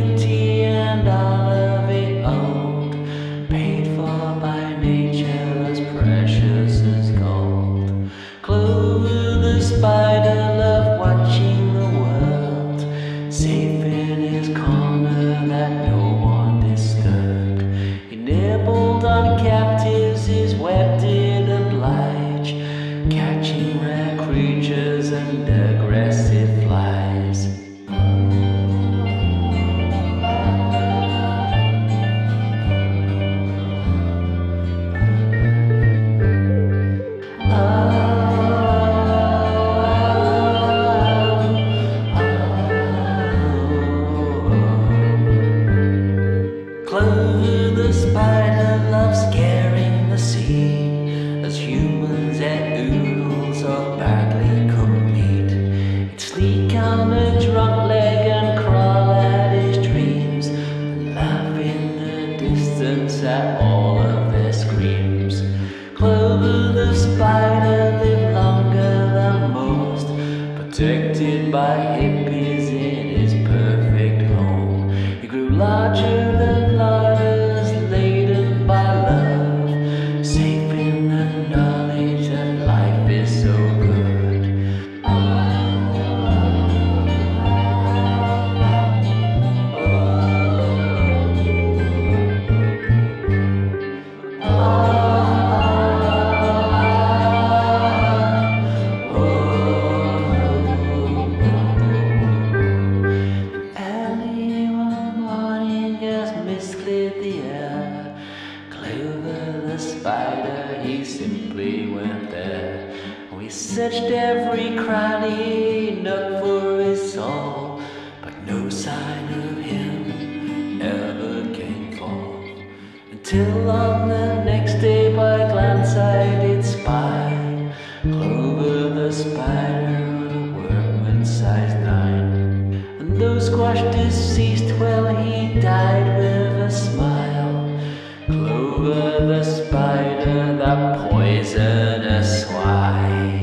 dignity and all of the old, paid for by nature as precious as gold. Clover the spider loved watching the world, safe in his corner that no one disturbed. He nibbled on captives, his web did oblige, catching rare creatures and aggressive flies. Clover the spider loves scaring the sea, as humans and oodles are badly cooked meat. It'd sneak on a drunk leg and crawl at his dreams, and laugh in the distance at all of their screams. Clover the spider lived longer than most, protected by hippies in his perfect home. He grew larger than spider, he simply went there. We searched every cranny, nook for his soul, but no sign of him ever came forth. Until on the next day, by glance I did spy Clover the spider, a workman size 9. And though squashed deceased, well, he died with a smile. Clover the spider, the poisonous swine.